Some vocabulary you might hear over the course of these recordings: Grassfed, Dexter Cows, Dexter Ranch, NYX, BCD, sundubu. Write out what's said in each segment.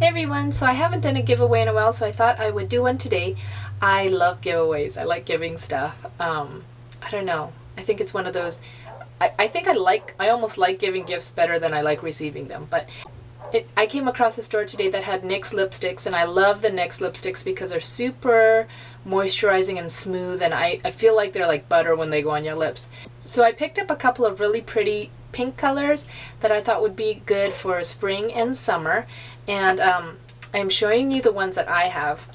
Hey everyone, so I haven't done a giveaway in a while, so I thought I would do one today. I love giveaways. I like giving stuff. I don't know. I think it's one of those. I almost like giving gifts better than I like receiving them. But I came across a store today that had NYX lipsticks, and I love the NYX lipsticks because they're super moisturizing and smooth, and I feel like they're like butter when they go on your lips. So I picked up a couple of really pretty pink colors that I thought would be good for spring and summer, and I'm showing you the ones that I have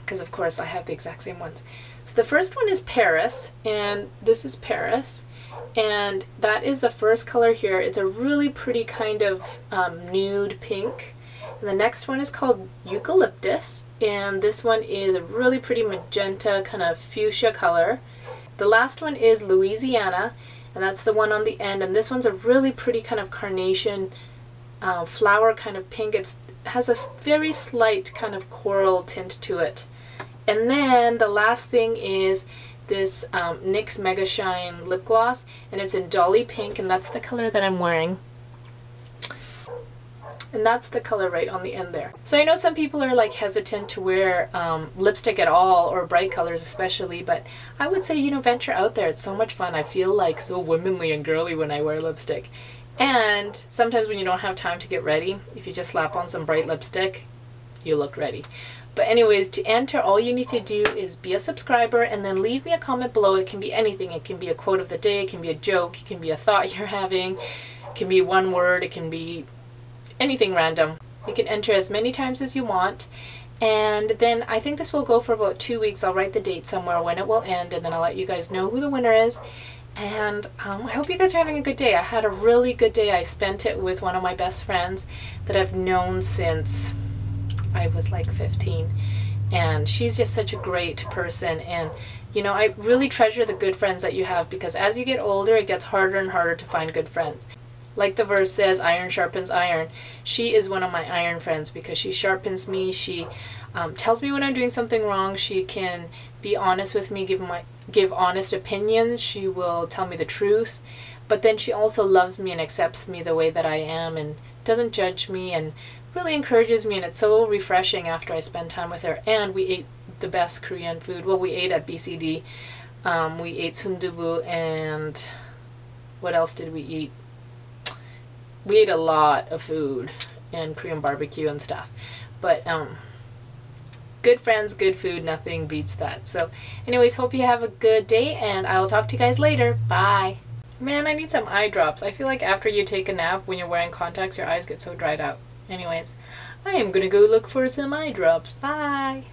because of course I have the exact same ones. So the first one is Paris, and this is Paris, and that is the first color here. It's a really pretty kind of nude pink. And the next one is called Eucalyptus, and this one is a really pretty magenta kind of fuchsia color. The last one is Louisiana, and that's the one on the end, and this one's a really pretty kind of carnation flower kind of pink. It has a very slight kind of coral tint to it. And then the last thing is this NYX Mega Shine lip gloss, and it's in Dolly Pink, and that's the color that I'm wearing. And that's the color right on the end there. So I know some people are like hesitant to wear lipstick at all, or bright colors especially, but I would say, you know, venture out there. It's so much fun. I feel like so womanly and girly when I wear lipstick. And sometimes when you don't have time to get ready, if you just slap on some bright lipstick, you look ready. But anyways, to enter, all you need to do is be a subscriber and then leave me a comment below. It can be anything. It can be a quote of the day. It can be a joke. It can be a thought you're having. It can be one word. It can be anything random. You can enter as many times as you want, and then I think this will go for about 2 weeks. I'll write the date somewhere when it will end, and then I'll let you guys know who the winner is. And I hope you guys are having a good day. I had a really good day. I spent it with one of my best friends that I've known since I was like 15, and she's just such a great person. And you know, I really treasure the good friends that you have, because as you get older it gets harder and harder to find good friends. Like the verse says, iron sharpens iron. She is one of my iron friends because she sharpens me. She tells me when I'm doing something wrong. She can be honest with me, give honest opinions. She will tell me the truth. But then she also loves me and accepts me the way that I am and doesn't judge me and really encourages me. And it's so refreshing after I spend time with her. And we ate the best Korean food. Well, we ate at BCD. We ate sundubu, and what else did we eat? We ate a lot of food and Korean barbecue and stuff. But good friends, good food, nothing beats that. So anyways, hope you have a good day, and I will talk to you guys later. Bye. Man, I need some eye drops. I feel like after you take a nap, when you're wearing contacts, your eyes get so dried out. Anyways, I am gonna go look for some eye drops. Bye.